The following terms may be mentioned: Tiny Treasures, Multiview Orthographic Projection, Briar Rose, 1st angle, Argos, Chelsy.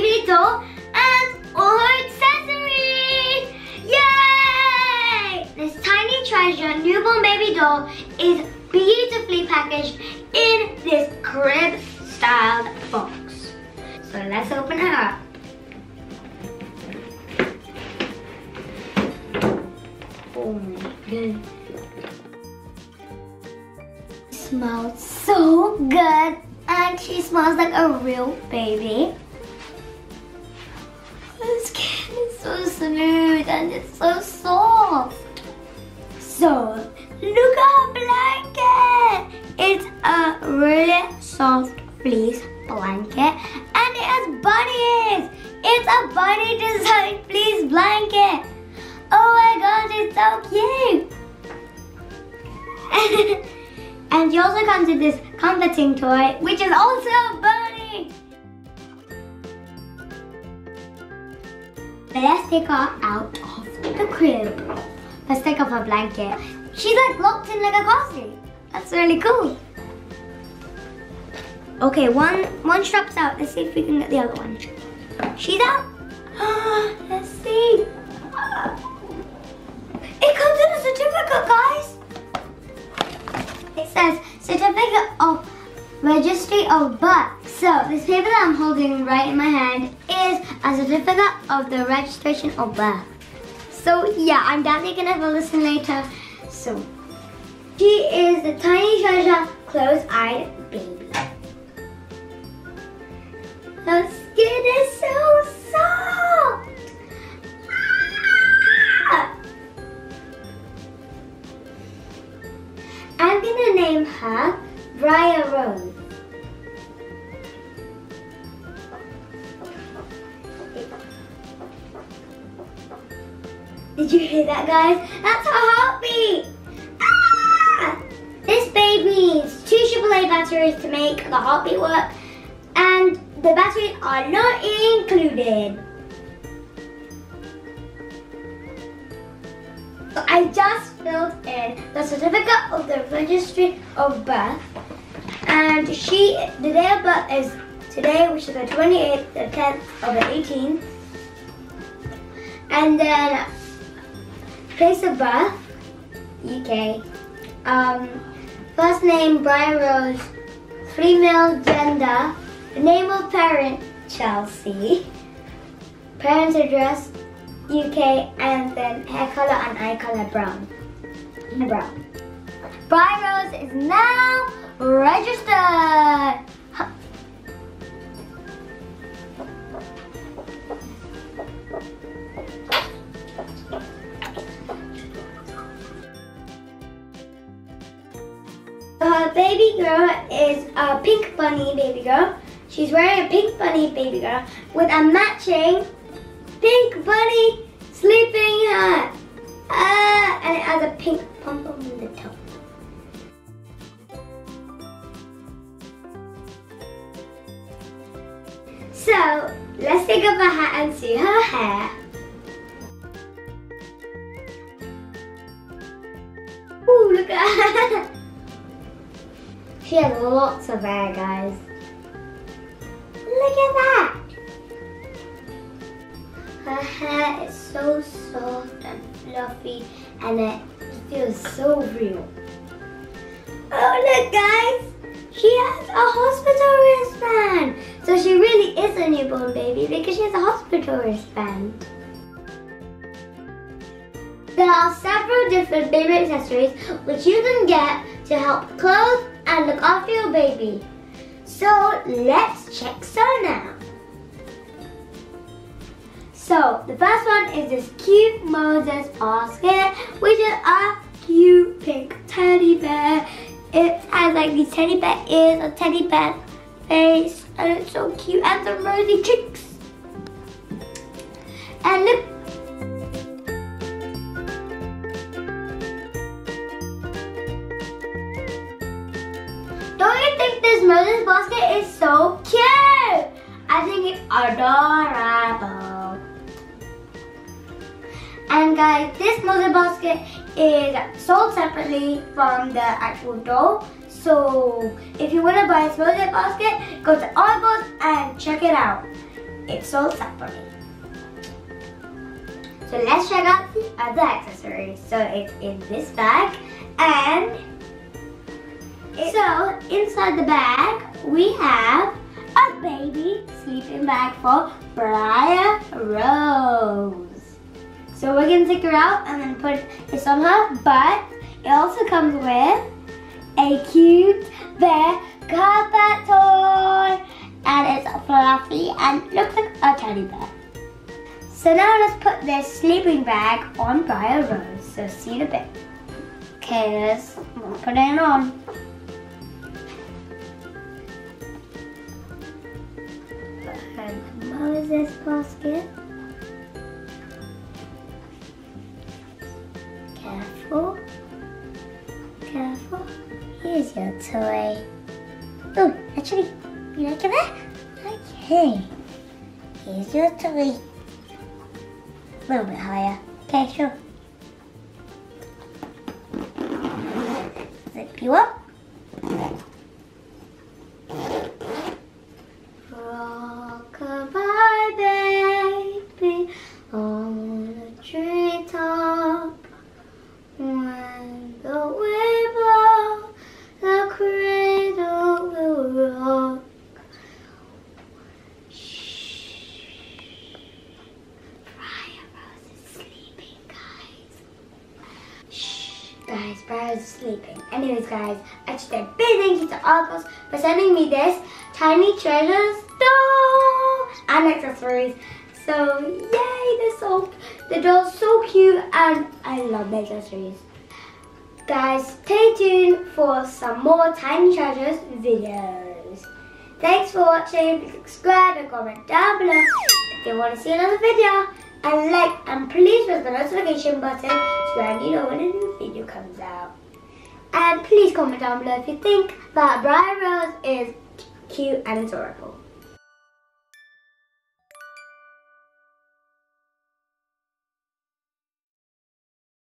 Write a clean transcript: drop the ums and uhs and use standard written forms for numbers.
baby doll and all her accessories! Yay! This Tiny Treasure newborn baby doll is beautifully packaged in this crib-styled box. So let's open her up. Oh my goodness. She smells so good and she smells like a real baby. Her skin is so smooth and it's so soft. So look at her blanket. It's a really soft fleece blanket and it has bunnies. It's a bunny design fleece blanket. Oh my gosh, it's so cute. And she also comes with this comforting toy, which is also a bunny. But let's take her out of the crib. Let's take off her blanket. She's like locked in like a costume. That's really cool. Okay, one strap's out. Let's see if we can get the other one. She's out. Let's see. It comes in a certificate, guys. It says certificate of registry of birth. So this paper that I'm holding right in my hand is a certificate of the registration of birth. So yeah, I'm definitely gonna have a listen later. So she is the Tiny Treasure close-eyed baby. Her skin is so soft. I'm gonna name her Briar Rose. Did you hear that, guys? That's her heartbeat! Ah! This baby needs 2 AAA batteries to make the heartbeat work, and the batteries are not included. So I just filled in the certificate of the registry of birth, and the day of birth is today, which is the 28th, the 10th, or the 18th, and then place of birth, UK, first name Briar Rose, female gender, name of parent Chelsy, parents address UK, and then hair color and eye color brown. Briar Rose is now registered. Huh. Her baby girl is a pink bunny baby girl. She's wearing a pink bunny baby girl with a matching pink bunny sleeping hat. And it has a pink pom-pom on the top. So, let's take off her hat and see her hair. Ooh, look at her. She has lots of hair, guys. Look at that. Her hair is so soft and fluffy and it feels so real. Oh look guys! She has a hospital wristband! So she really is a newborn baby because she has a hospital wristband. There are several different baby accessories which you can get to help clothe and look after your baby. So let's check some now. So, the first one is this cute Moses basket, which is a cute pink teddy bear. It has like these teddy bear ears, a teddy bear face, and it's so cute, and some rosy cheeks. And look. Don't you think this Moses basket is so cute? I think it's adorable. And guys, this Moses basket is sold separately from the actual doll. So if you want to buy this Moses basket, go to Argos and check it out. it's all separate. So let's check out the other accessories. So it's in this bag, and so inside the bag we have a baby sleeping bag for Briar Rose. So we're gonna take her out and then put this on her, but it also comes with a cute bear carpet toy, and it's fluffy and looks like a teddy bear. So now let's put this sleeping bag on Briar Rose. So see you in a bit. Okay, let's put it on. And Moses basket. Careful. Careful. Here's your toy. Oh, actually, you like that? Okay. Here's your toy. A little bit higher. Okay, sure. Zip you up. Rock-a-bye, baby, on the treetop. When the wind blows, the cradle will rock. Guys, Briar is sleeping. Anyways guys, I just a big thank you to Argos for sending me this Tiny Treasures doll and accessories. So yay, the doll's so cute and I love the accessories. Guys, stay tuned for some more Tiny Treasures videos. Thanks for watching, subscribe and comment down below if you want to see another video. And like, and please press the notification button so that you know when a new video comes out. And please comment down below if you think that Briar Rose is cute and adorable.